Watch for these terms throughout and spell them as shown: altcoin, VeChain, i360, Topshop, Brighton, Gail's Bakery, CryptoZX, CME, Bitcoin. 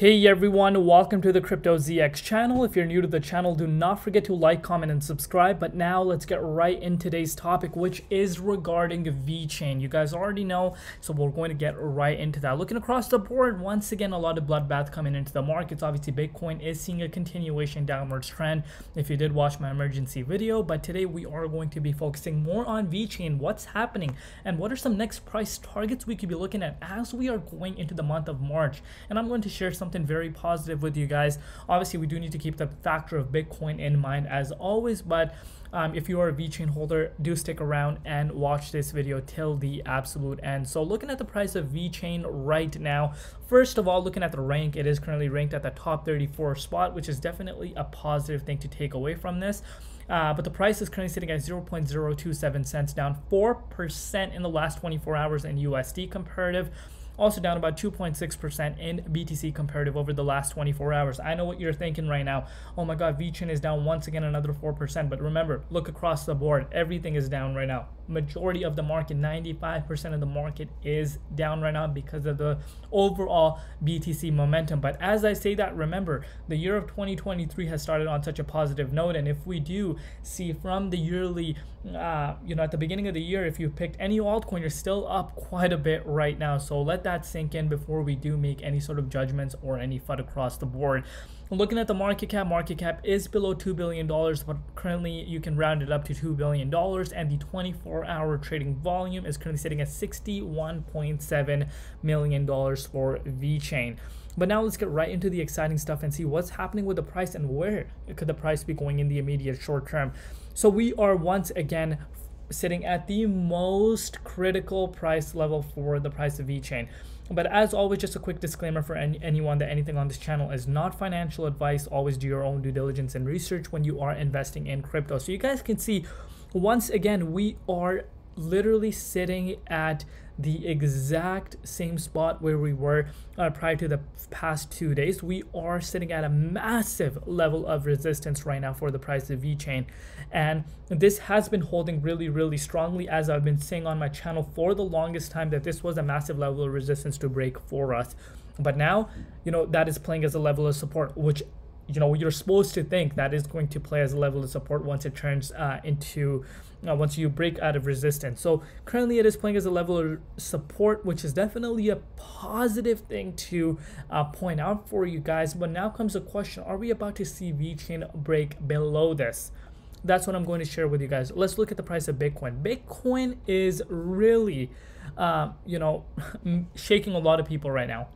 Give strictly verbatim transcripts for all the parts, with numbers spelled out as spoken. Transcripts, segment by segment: Hey everyone, welcome to the CryptoZX channel. If you're new to the channel, do not forget to like, comment, and subscribe. But now let's get right in today's topic, which is regarding VeChain. You guys already know, so we're going to get right into that. Looking across the board, once again, a lot of bloodbath coming into the markets. Obviously, Bitcoin is seeing a continuation downwards trend, if you did watch my emergency video. But today, we are going to be focusing more on VeChain, what's happening, and what are some next price targets we could be looking at as we are going into the month of March. And I'm going to share some something very positive with you guys. Obviously, we do need to keep the factor of Bitcoin in mind as always, but um, if you are a VeChain holder, do stick around and watch this video till the absolute end. So looking at the price of VeChain right now, first of all, looking at the rank, it is currently ranked at the top thirty-four spot, which is definitely a positive thing to take away from this. Uh, but the price is currently sitting at zero point zero two seven cents, down four percent in the last twenty-four hours in U S D comparative. Also down about two point six percent in B T C comparative over the last twenty-four hours. I know what you're thinking right now. Oh my God, VeChain is down once again another four percent. But remember, look across the board. Everything is down right now. Majority of the market, ninety-five percent of the market is down right now because of the overall B T C momentum. But as I say that, remember, the year of twenty twenty-three has started on such a positive note. And if we do see from the yearly, uh, you know, at the beginning of the year, if you picked any altcoin, you're still up quite a bit right now. So let that sink in before we do make any sort of judgments or any F U D across the board. Looking at the market cap, market cap is below two billion dollars, but currently you can round it up to two billion dollars, and the twenty-four hour trading volume is currently sitting at sixty-one point seven million dollars for VeChain. But now let's get right into the exciting stuff and see what's happening with the price and where could the price be going in the immediate short term. So we are once again sitting at the most critical price level for the price of VeChain. But as always, just a quick disclaimer for any, anyone that anything on this channel is not financial advice. Always do your own due diligence and research when you are investing in crypto. So you guys can see, once again, we are literally sitting at the exact same spot where we were uh, prior to the past two days. We are sitting at a massive level of resistance right now for the price of VeChain, and this has been holding really, really strongly. As I've been saying on my channel for the longest time, that this was a massive level of resistance to break for us, but now, you know, that is playing as a level of support, which, you know, you're supposed to think that is going to play as a level of support once it turns uh, into, uh, once you break out of resistance. So currently it is playing as a level of support, which is definitely a positive thing to uh, point out for you guys. But now comes the question, are we about to see VeChain break below this? That's what I'm going to share with you guys. Let's look at the price of Bitcoin. Bitcoin is really, uh, you know, shaking a lot of people right now.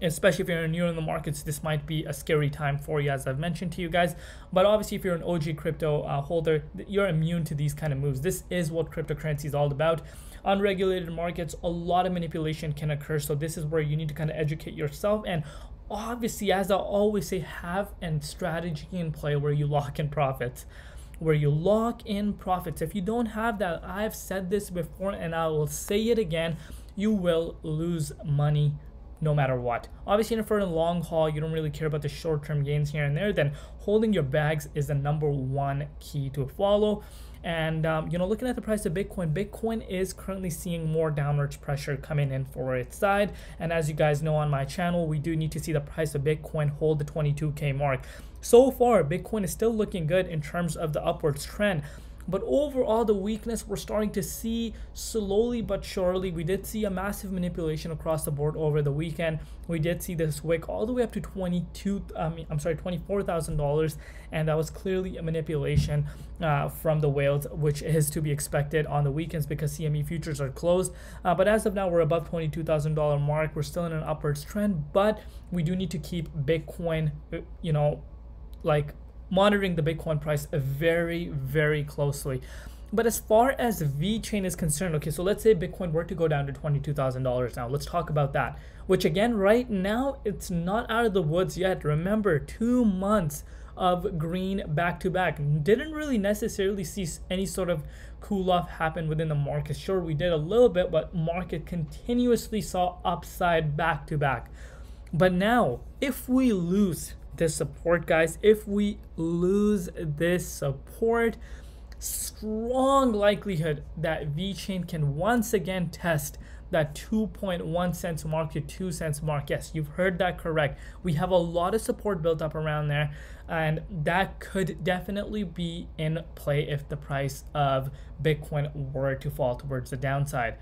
Especially if you're new in the markets, this might be a scary time for you, as I've mentioned to you guys. But obviously, if you're an O G crypto uh, holder, you're immune to these kind of moves. This is what cryptocurrency is all about. Unregulated markets, a lot of manipulation can occur. So this is where you need to kind of educate yourself. And obviously, as I always say, have a strategy in play where you lock in profits. Where you lock in profits. If you don't have that, I've said this before and I will say it again, you will lose money. No matter what. Obviously, for the long haul, you don't really care about the short-term gains here and there, then holding your bags is the number one key to follow. And um, you know, looking at the price of Bitcoin, Bitcoin is currently seeing more downwards pressure coming in for its side. And as you guys know on my channel, we do need to see the price of Bitcoin hold the twenty-two K mark. So far, Bitcoin is still looking good in terms of the upwards trend. But overall, the weakness we're starting to see slowly but surely. We did see a massive manipulation across the board over the weekend. We did see this wick all the way up to twenty-two, um, I'm sorry, twenty-four thousand dollars, and that was clearly a manipulation uh, from the whales, which is to be expected on the weekends because C M E futures are closed. Uh, but as of now, we're above twenty-two thousand dollars mark. We're still in an upwards trend, but we do need to keep Bitcoin, you know, like, monitoring the Bitcoin price very, very closely. But as far as VeChain is concerned, okay, so let's say Bitcoin were to go down to twenty-two thousand dollars now. Let's talk about that, which again, right now, it's not out of the woods yet. Remember, two months of green back-to-back. Didn't really necessarily see any sort of cool-off happen within the market. Sure, we did a little bit, but market continuously saw upside back-to-back. But now, if we lose this support, guys, if we lose this support, strong likelihood that VeChain can once again test that two point one cents mark to two cents mark. Yes, you've heard that correct. We have a lot of support built up around there, and that could definitely be in play if the price of Bitcoin were to fall towards the downside.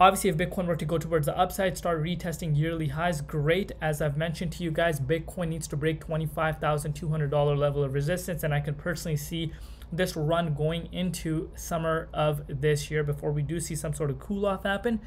Obviously, if Bitcoin were to go towards the upside, start retesting yearly highs, great. As I've mentioned to you guys, Bitcoin needs to break twenty-five thousand two hundred dollars level of resistance, and I can personally see this run going into summer of this year before we do see some sort of cool off happen.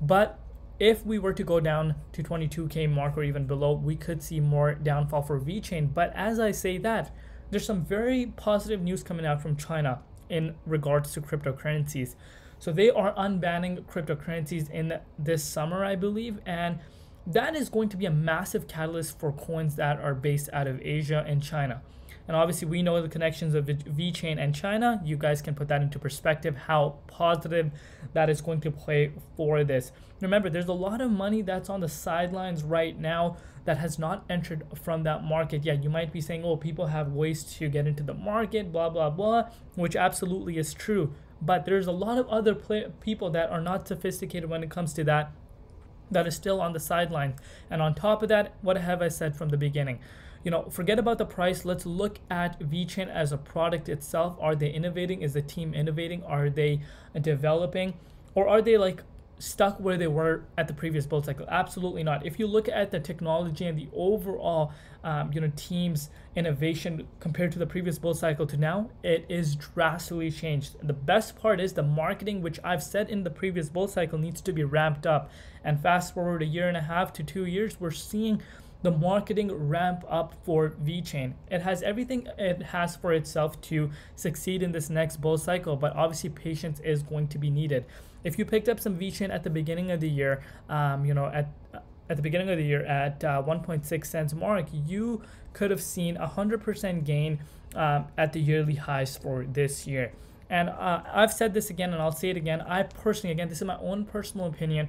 But if we were to go down to twenty-two K mark or even below, we could see more downfall for VeChain. But as I say that, there's some very positive news coming out from China in regards to cryptocurrencies. So they are unbanning cryptocurrencies in this summer, I believe, and that is going to be a massive catalyst for coins that are based out of Asia and China. And obviously, we know the connections of VeChain and China. You guys can put that into perspective, how positive that is going to play for this. Remember, there's a lot of money that's on the sidelines right now that has not entered from that market yet. You might be saying, oh, people have ways to get into the market, blah, blah, blah, which absolutely is true. But there's a lot of other play people that are not sophisticated when it comes to that, that is still on the sidelines. And on top of that, what have I said from the beginning? You know, forget about the price. Let's look at VeChain as a product itself. Are they innovating? Is the team innovating? Are they developing? Or are they like stuck where they were at the previous bull cycle? Absolutely not. If you look at the technology and the overall um, you know, team's innovation compared to the previous bull cycle to now, it is drastically changed. The best part is the marketing, which I've said in the previous bull cycle needs to be ramped up. And fast forward a year and a half to two years, we're seeing the marketing ramp up for VeChain. It has everything it has for itself to succeed in this next bull cycle, but obviously patience is going to be needed. If you picked up some VeChain at the beginning of the year, um, you know, at at the beginning of the year at uh, one point six cents mark, you could have seen a one hundred percent gain um, at the yearly highs for this year. And uh, I've said this again, and I'll say it again. I personally, again, this is my own personal opinion,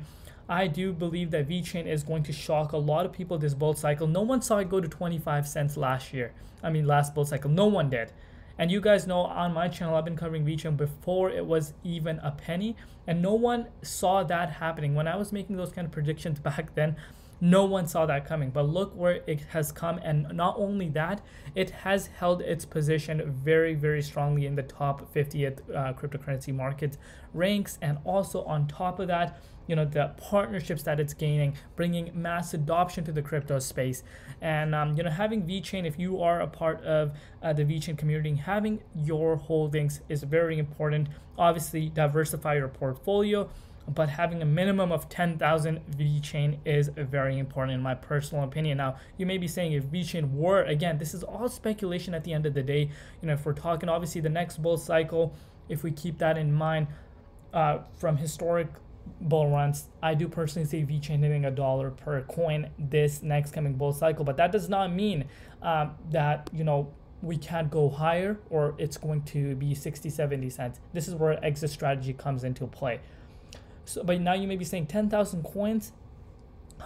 I do believe that VeChain is going to shock a lot of people this bull cycle. No one saw it go to twenty-five cents last year. I mean, last bull cycle, no one did. And you guys know on my channel, I've been covering VeChain before it was even a penny, and no one saw that happening. When I was making those kind of predictions back then, no one saw that coming. But look where it has come, and not only that, it has held its position very, very strongly in the top fiftieth uh, cryptocurrency markets ranks. And also on top of that, you know, the partnerships that it's gaining, bringing mass adoption to the crypto space. And um, you know, having VeChain, if you are a part of uh, the VeChain community, having your holdings is very important. Obviously, diversify your portfolio, but having a minimum of ten thousand VeChain is very important in my personal opinion. Now, you may be saying if VeChain were, again, this is all speculation at the end of the day. You know, if we're talking obviously the next bull cycle, if we keep that in mind uh, from historic bull runs, I do personally see VeChain hitting a dollar per coin this next coming bull cycle. But that does not mean um, that, you know, we can't go higher or it's going to be sixty, seventy cents. This is where exit strategy comes into play. So, but now you may be saying ten thousand coins.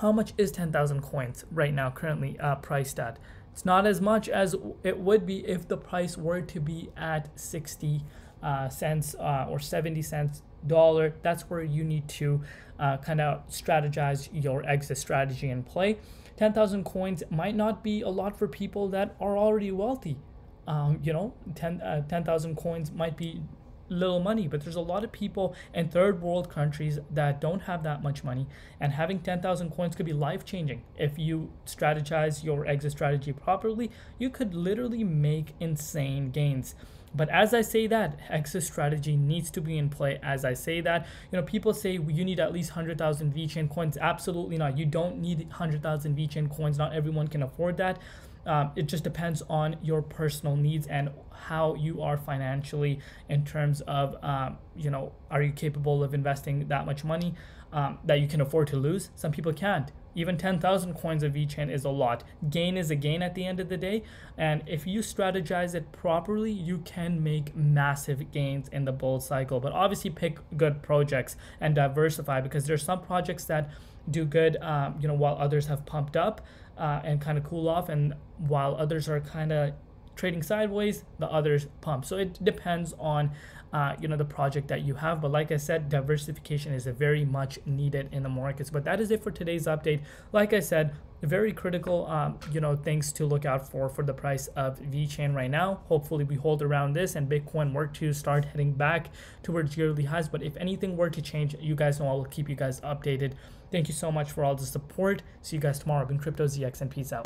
How much is ten thousand coins right now currently uh, priced at? It's not as much as it would be if the price were to be at sixty uh, cents uh, or seventy cents dollar. That's where you need to uh, kind of strategize your exit strategy and play. ten thousand coins might not be a lot for people that are already wealthy. Um, you know, ten thousand coins might be little money, but there's a lot of people in third world countries that don't have that much money, and having ten thousand coins could be life-changing. If you strategize your exit strategy properly, you could literally make insane gains. But as I say that, exit strategy needs to be in play. As I say that, you know, people say you need at least one hundred thousand VeChain coins. Absolutely not. You don't need one hundred thousand VeChain coins. Not everyone can afford that. Um, it just depends on your personal needs and how you are financially in terms of, um, you know, are you capable of investing that much money um, that you can afford to lose? Some people can't. Even ten thousand coins of VeChain is a lot. Gain is a gain at the end of the day. And if you strategize it properly, you can make massive gains in the bull cycle. But obviously pick good projects and diversify, because there's some projects that do good, um, you know, while others have pumped up. Uh, and kind of cool off, and while others are kind of trading sideways, the others pump. So it depends on uh, you know, the project that you have. But like I said, diversification is a very much needed in the markets. But that is it for today's update. Like I said, very critical um, you know, things to look out for for the price of VeChain right now. Hopefully we hold around this and Bitcoin were to start heading back towards yearly highs. But if anything were to change, you guys know I will keep you guys updated. Thank you so much for all the support. See you guys tomorrow. I've been CryptoZX, and peace out.